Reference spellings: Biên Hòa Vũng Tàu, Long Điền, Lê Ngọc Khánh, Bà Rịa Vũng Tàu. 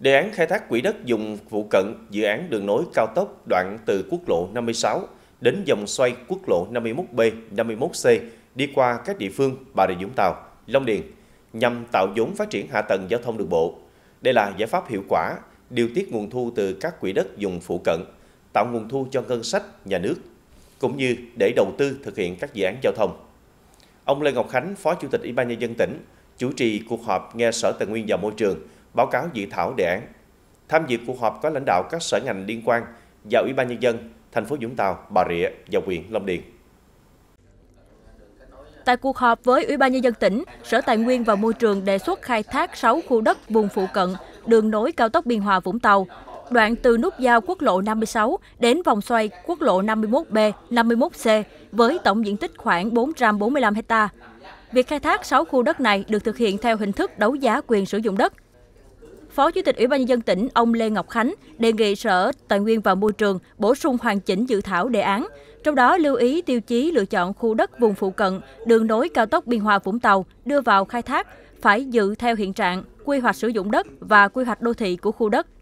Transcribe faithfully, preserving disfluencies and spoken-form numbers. Đề án khai thác quỹ đất dùng phụ cận dự án đường nối cao tốc đoạn từ quốc lộ năm mươi sáu đến vòng xoay quốc lộ năm mươi mốt B, năm mươi mốt C đi qua các địa phương Bà Rịa Vũng Tàu, Long Điền nhằm tạo vốn phát triển hạ tầng giao thông đường bộ. Đây là giải pháp hiệu quả, điều tiết nguồn thu từ các quỹ đất vùng phụ cận, tạo nguồn thu cho ngân sách, nhà nước, cũng như để đầu tư thực hiện các dự án giao thông. Ông Lê Ngọc Khánh, Phó Chủ tịch Ủy ban Nhân dân tỉnh, chủ trì cuộc họp nghe Sở Tài nguyên và Môi trường báo cáo dự thảo đề án. Tham dự cuộc họp có lãnh đạo các sở ngành liên quan và Ủy ban Nhân dân thành phố Vũng Tàu, Bà Rịa và huyện Long Điền. Tại cuộc họp với Ủy ban Nhân dân tỉnh, Sở Tài nguyên và Môi trường đề xuất khai thác sáu khu đất vùng phụ cận đường nối cao tốc Biên Hòa Vũng Tàu, đoạn từ nút giao quốc lộ năm mươi sáu đến vòng xoay quốc lộ năm mươi mốt B, năm mươi mốt C với tổng diện tích khoảng bốn trăm bốn mươi lăm ha. Việc khai thác sáu khu đất này được thực hiện theo hình thức đấu giá quyền sử dụng đất. Phó Chủ tịch Ủy ban Nhân dân tỉnh, ông Lê Ngọc Khánh đề nghị Sở Tài nguyên và Môi trường bổ sung hoàn chỉnh dự thảo đề án, trong đó lưu ý tiêu chí lựa chọn khu đất vùng phụ cận, đường nối cao tốc Biên Hòa Vũng Tàu đưa vào khai thác phải dựa theo hiện trạng, quy hoạch sử dụng đất và quy hoạch đô thị của khu đất.